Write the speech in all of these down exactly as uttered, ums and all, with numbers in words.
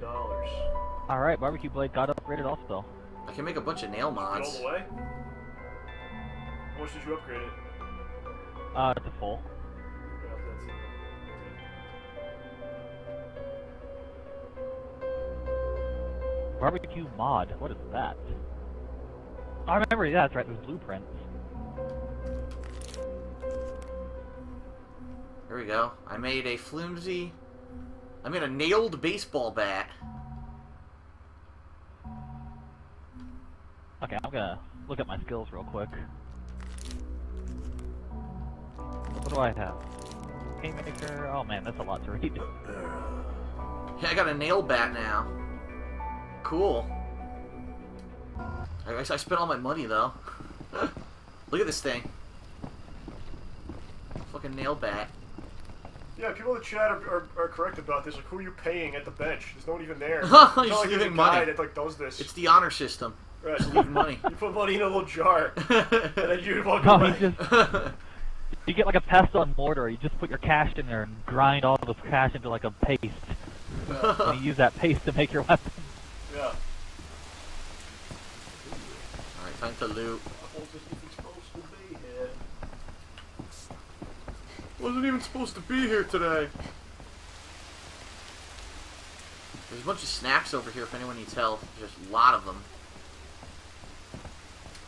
dollars. All right, barbecue blade got upgraded off though. I can make a bunch of nail mods. All the way? How much did you upgrade it? Uh, to full. Yeah, that's it. Barbecue mod, what is that? Oh, I remember, yeah, that's right, there's blueprints. Here we go. I made a flimsy... I made a nailed baseball bat. Okay, I'm gonna look at my skills real quick. What do I have? Game maker... Oh man, that's a lot to read. Yeah, I got a nail bat now. Cool. I guess I spent all my money though. Look at this thing. Fucking nail bat. Yeah, people in the chat are, are, are correct about this. Like, who are you paying at the bench? There's no one even there. It's not like there's a guy that like does this. It's the honor system. Right, so leaving money. You put money in a little jar, and then you walk no, away. Just, you get like a pestle and mortar. You just put your cash in there and grind all the cash into like a paste. Yeah. And you use that paste to make your weapon. Yeah. All right, time to loot. Wasn't even supposed to be here today. There's a bunch of snacks over here if anyone needs help. There's a lot of them.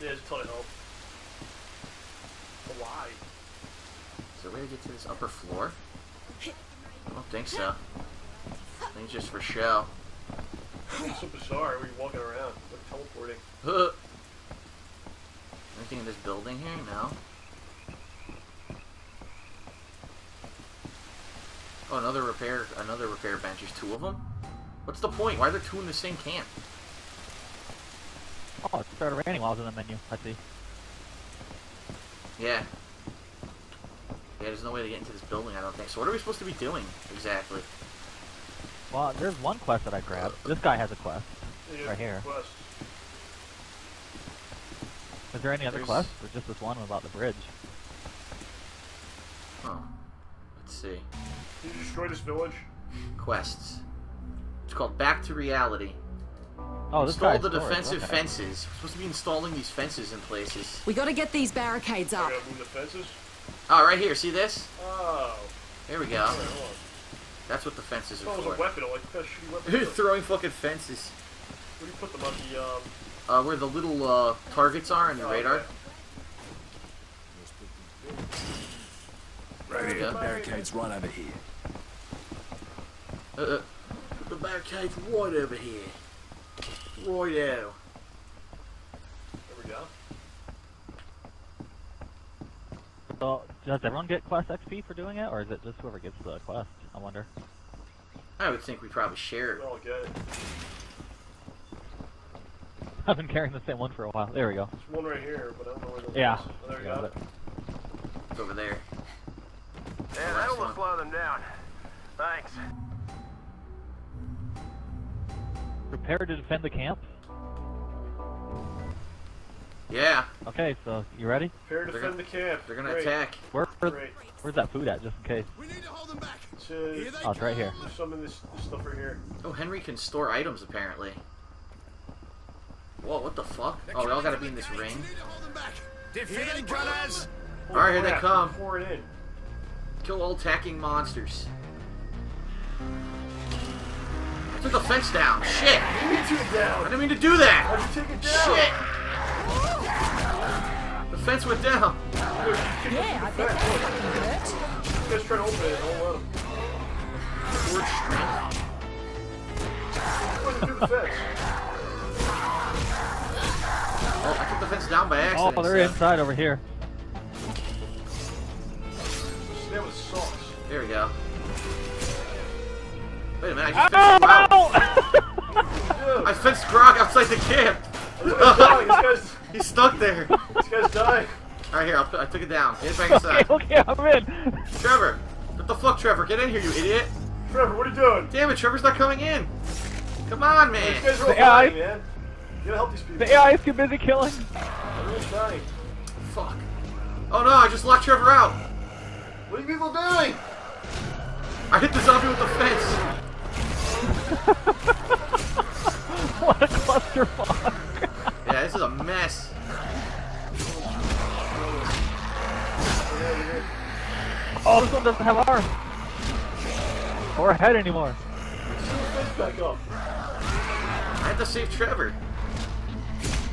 Yeah, just totally help. But why? Is there a way to get to this upper floor? I don't think so. I think it's just for show. It's so bizarre when you're walking around, like teleporting. Huh. Anything in this building here? No. Oh, another repair, another repair bench. There's two of them? What's the point? Why are there two in the same camp? Oh, it started raining while I was in the menu. I see. Yeah. Yeah, there's no way to get into this building, I don't think. So what are we supposed to be doing, exactly? Well, there's one quest that I grabbed. This guy has a quest. Yeah, right here. Quest. Is there any there's... other quest? Or just this one about the bridge? Oh. Let's see. Did you destroy this village? Quests. It's called Back to Reality. Oh, this Install the defensive okay. fences. We're supposed to be installing these fences in places. We gotta get these barricades up. We gotta move the fences? Oh, right here. See this? Oh. There we go. Oh, that's what the fences are for. A weapon, like, that weapon Who's throwing fucking fences? Where do you put them on the, um... Uh, where the little, uh, targets are in the oh, radar. Okay. Right here. The barricade's right over here. Uh, uh, the barricade's right over here. Right out. There we go. So, does everyone get quest X P for doing it, or is it just whoever gets the quest? I wonder. I would think we probably share it. We'll all get it. I've been carrying the same one for a while. There we go. There's one right here, but I don't know where the yeah. Is. Oh, there we go. It. It's over there. Yeah, that'll one. slow them down. Thanks. Prepare to defend the camp? Yeah. Okay, so you ready? Prepare to defend the camp. They're gonna Great. attack. Where, where, where's that food at, just in case? We need to hold them back. To oh, it's right here. Some of this, this stuff right here. Oh, Henry can store items apparently. Whoa, what the fuck? Oh, we all gotta be in this ring. All right, here they come. Kill all attacking monsters. I took the fence down. Shit. I didn't mean to do that. How'd you take it down? Shit. The fence went down. Yeah, I think that worked. Just try to open it. Oh, wow. What did you do to the fence? Oh, I took the fence down by accident. Oh, they're so. inside over here. That was sauce. There we go. Wait a minute, I just fenced him out. I fenced Grog outside the camp. This guy's, this guy's, he's stuck there. This guy's dying. Alright, here, I'll, I took it down. Get back inside. Okay, okay, I'm in. Trevor! What the fuck, Trevor? Get in here, you idiot! Trevor, what are you doing? Damn it, Trevor's not coming in! Come on, man! These guys are all dying, man. You gotta help these people. The A I is too busy killing. Everyone's dying. Fuck. Oh no, I just locked Trevor out! What are you people doing? I hit the zombie with the fence! doesn't have arms or a head anymore. Back up. I have to save Trevor.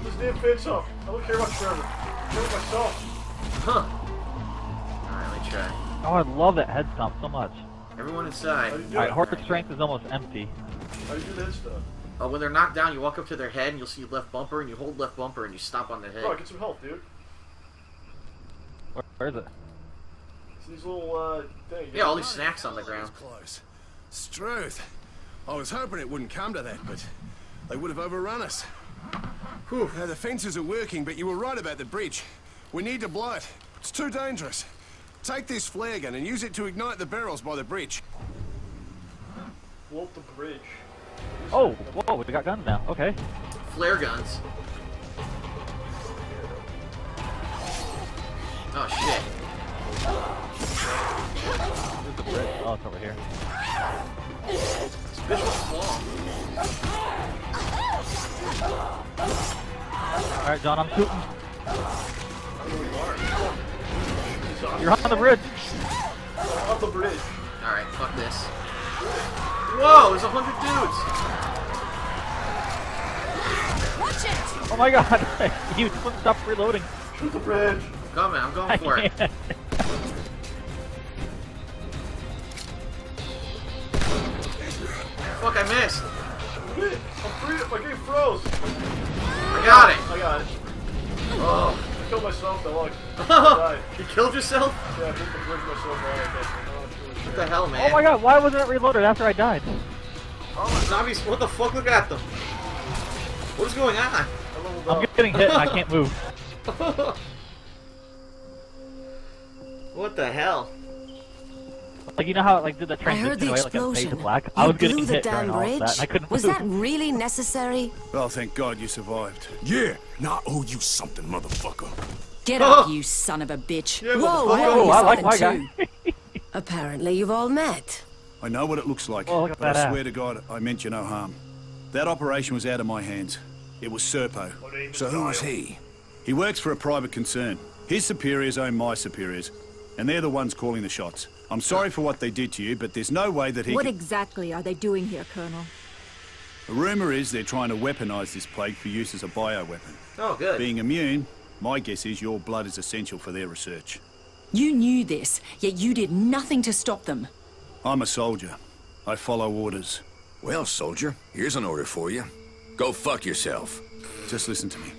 Just damn fence off. I don't care about Trevor. I care about myself. Huh. Alright, let me try. Oh, I love that head stomp so much. Everyone inside. Alright, Horse right. Strength is almost empty. How do you do that stuff? Uh, when they're knocked down, you walk up to their head and you'll see left bumper and you hold left bumper and you stomp on their head. Oh, get some help, dude. Where, where is it? It's these little, uh, things. Yeah, all these snacks on the ground. Close. Struth. I was hoping it wouldn't come to that, but they would have overrun us. Whew. Now, the fences are working, but you were right about the bridge. We need to blow it. It's too dangerous. Take this flare gun and use it to ignite the barrels by the bridge. Blow up the bridge. Oh, whoa, we got guns now. Okay. Flare guns. Oh, shit. Where's the bridge? Oh, it's over here. This bitch was long. Alright, John, I'm shooting. You're on the bridge. I'm on the bridge. Alright, fuck this. Whoa, there's a hundred dudes! Watch it! Oh my god, you wouldn't stop reloading. Shoot the bridge! I'm coming, I'm going for it. Fuck, I missed! I'm free, my game froze! I got it! I got it. Oh. I killed myself, I luck. Oh, you killed yourself? Yeah, I hit the bridge myself, I guess. What the hell, man? Oh my god, why wasn't it reloaded after I died? Oh, zombies, what the fuck? Look at them. What is going on? I'm getting hit and I can't move. What the hell? Like, you know how it like, did that transition I heard the away, explosion. Like, black? I was getting hit during all of that and I couldn't was move. Was that really necessary? Well, thank god you survived. Yeah, now I owe you something, motherfucker. Get up, you son of a bitch. Yeah, whoa, whoa, I like my guy. Apparently you've all met. I know what it looks like, well, look but I swear out. to God, I meant you no harm. That operation was out of my hands. It was Serpo. So who is he? He works for a private concern. His superiors own my superiors, and they're the ones calling the shots. I'm sorry for what they did to you, but there's no way that he What exactly are they doing here, Colonel? The rumor is they're trying to weaponize this plague for use as a bioweapon. Oh, good. Being immune, my guess is your blood is essential for their research. You knew this, yet you did nothing to stop them. I'm a soldier. I follow orders. Well, soldier, here's an order for you. Go fuck yourself. Just listen to me.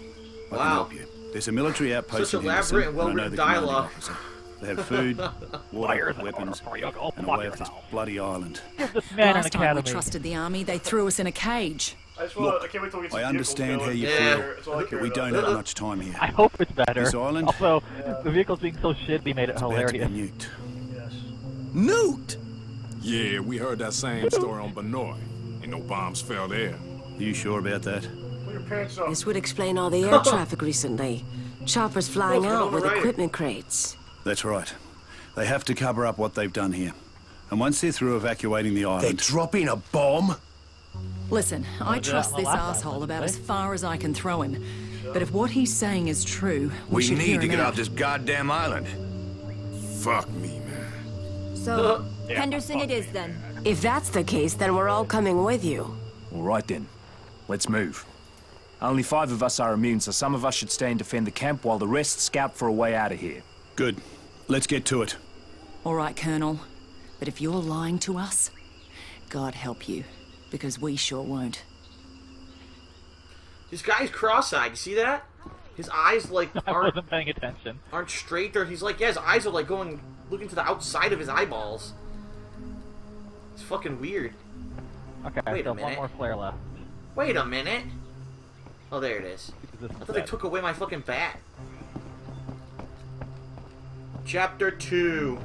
I wow. can help you. There's a military outpost in Henderson, and well I know the dialogue. Officer. They have food, water, weapons, and a way off this bloody island. This man Last time academy. we trusted the army, they threw us in a cage. I just wanna, Look, I, can't wait till we get I understand how you yeah. feel, but we don't have much time here. I hope it's better. This island, also, yeah. the vehicles being so shitty made it it's hilarious. About to be nuked. Yes. Nuked? Yeah, we heard that same story on Benoi. Ain't no bombs fell there. Are you sure about that? This would explain all the air traffic recently. Choppers flying Look, out with right. equipment crates. That's right. They have to cover up what they've done here. And once they're through evacuating the island... They're dropping a bomb? Listen, I trust this asshole about as far as I can throw him. But if what he's saying is true, we should hear him out. We need to get off this goddamn island. Fuck me, man. So, Henderson it is then. If that's the case, then we're all coming with you. All right then. Let's move. Only five of us are immune, so some of us should stay and defend the camp while the rest scout for a way out of here. Good. Let's get to it. All right, Colonel. But if you're lying to us, God help you. Because we sure won't. This guy's cross-eyed. You see that? His eyes like aren't I wasn't paying attention. Aren't straight, or he's like, yeah, his eyes are like going, looking to the outside of his eyeballs. It's fucking weird. Okay, wait so a minute. One more flare left. Wait a minute. Oh, there it is. I thought they took away my fucking bat. Chapter two.